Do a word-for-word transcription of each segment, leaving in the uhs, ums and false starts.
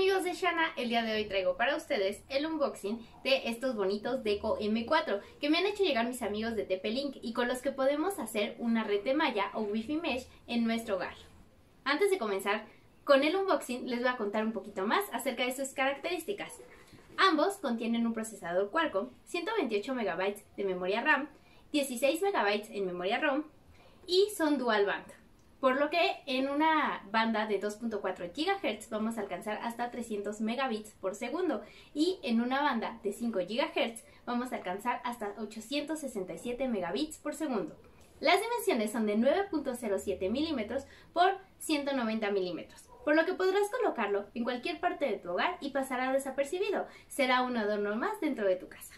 amigos de Shana, el día de hoy traigo para ustedes el unboxing de estos bonitos Deco eme cuatro que me han hecho llegar mis amigos de T P Link y con los que podemos hacer una red de malla o wifi mesh en nuestro hogar. Antes de comenzar con el unboxing les voy a contar un poquito más acerca de sus características. Ambos contienen un procesador Qualcomm, ciento veintiocho megabytes de memoria RAM, dieciséis megabytes en memoria ROM y son dual band. Por lo que en una banda de dos punto cuatro gigahertz vamos a alcanzar hasta trescientos megabits por segundo y en una banda de cinco gigahertz vamos a alcanzar hasta ochocientos sesenta y siete megabits por segundo. Las dimensiones son de nueve punto cero siete milímetros por ciento noventa milímetros, por lo que podrás colocarlo en cualquier parte de tu hogar y pasará desapercibido, será un adorno más dentro de tu casa.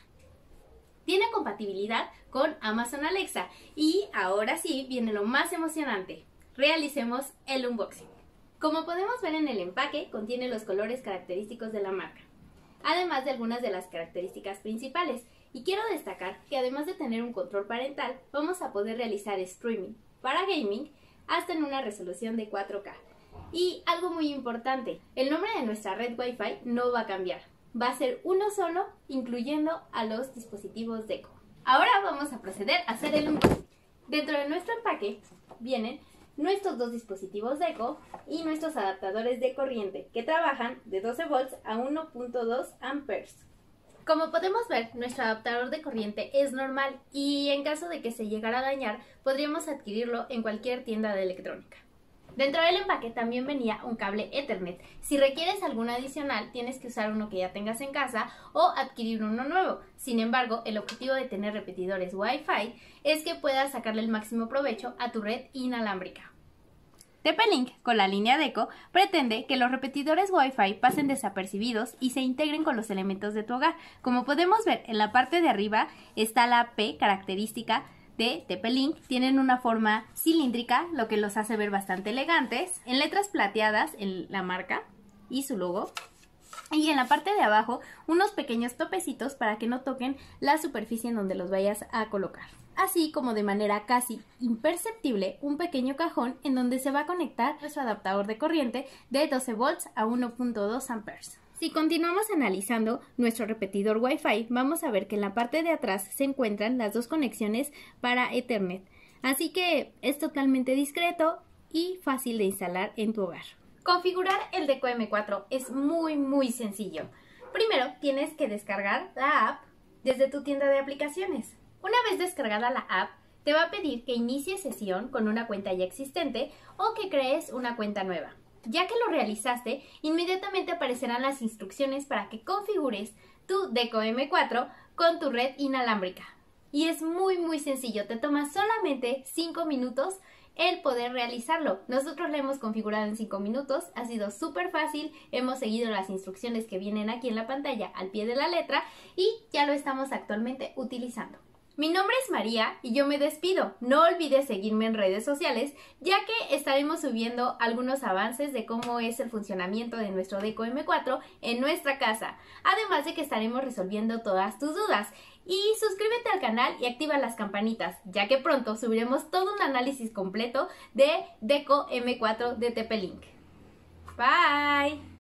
Tiene compatibilidad con Amazon Alexa y ahora sí viene lo más emocionante. Realicemos el unboxing. Como podemos ver en el empaque, contiene los colores característicos de la marca, además de algunas de las características principales. Y quiero destacar que además de tener un control parental, vamos a poder realizar streaming para gaming hasta en una resolución de cuatro K. Y algo muy importante, el nombre de nuestra red Wi-Fi no va a cambiar, va a ser uno solo, incluyendo a los dispositivos Deco. Ahora vamos a proceder a hacer el unboxing. Dentro de nuestro empaque vienen nuestros dos dispositivos Deco y nuestros adaptadores de corriente que trabajan de doce volts a uno punto dos amperes. Como podemos ver, nuestro adaptador de corriente es normal y en caso de que se llegara a dañar, podríamos adquirirlo en cualquier tienda de electrónica. Dentro del empaque también venía un cable Ethernet. Si requieres alguno adicional, tienes que usar uno que ya tengas en casa o adquirir uno nuevo. Sin embargo, el objetivo de tener repetidores Wi-Fi es que puedas sacarle el máximo provecho a tu red inalámbrica. T P Link, con la línea Deco, pretende que los repetidores Wi-Fi pasen desapercibidos y se integren con los elementos de tu hogar. Como podemos ver, en la parte de arriba está la P característica de T P Link. Tienen una forma cilíndrica, lo que los hace ver bastante elegantes, en letras plateadas en la marca y su logo. Y en la parte de abajo, unos pequeños topecitos para que no toquen la superficie en donde los vayas a colocar. Así como de manera casi imperceptible, un pequeño cajón en donde se va a conectar nuestro adaptador de corriente de doce volts a uno punto dos amperes. Si continuamos analizando nuestro repetidor Wi-Fi, vamos a ver que en la parte de atrás se encuentran las dos conexiones para Ethernet. Así que es totalmente discreto y fácil de instalar en tu hogar. Configurar el Deco eme cuatro es muy muy sencillo. Primero tienes que descargar la app desde tu tienda de aplicaciones. Una vez descargada la app, te va a pedir que inicies sesión con una cuenta ya existente o que crees una cuenta nueva. Ya que lo realizaste, inmediatamente aparecerán las instrucciones para que configures tu Deco eme cuatro con tu red inalámbrica. Y es muy muy sencillo, te toma solamente cinco minutos el poder realizarlo. Nosotros lo hemos configurado en cinco minutos, ha sido súper fácil, hemos seguido las instrucciones que vienen aquí en la pantalla al pie de la letra y ya lo estamos actualmente utilizando. Mi nombre es María y yo me despido. No olvides seguirme en redes sociales, ya que estaremos subiendo algunos avances de cómo es el funcionamiento de nuestro Deco eme cuatro en nuestra casa. Además de que estaremos resolviendo todas tus dudas. Y suscríbete al canal y activa las campanitas, ya que pronto subiremos todo un análisis completo de Deco eme cuatro de T P Link. Bye.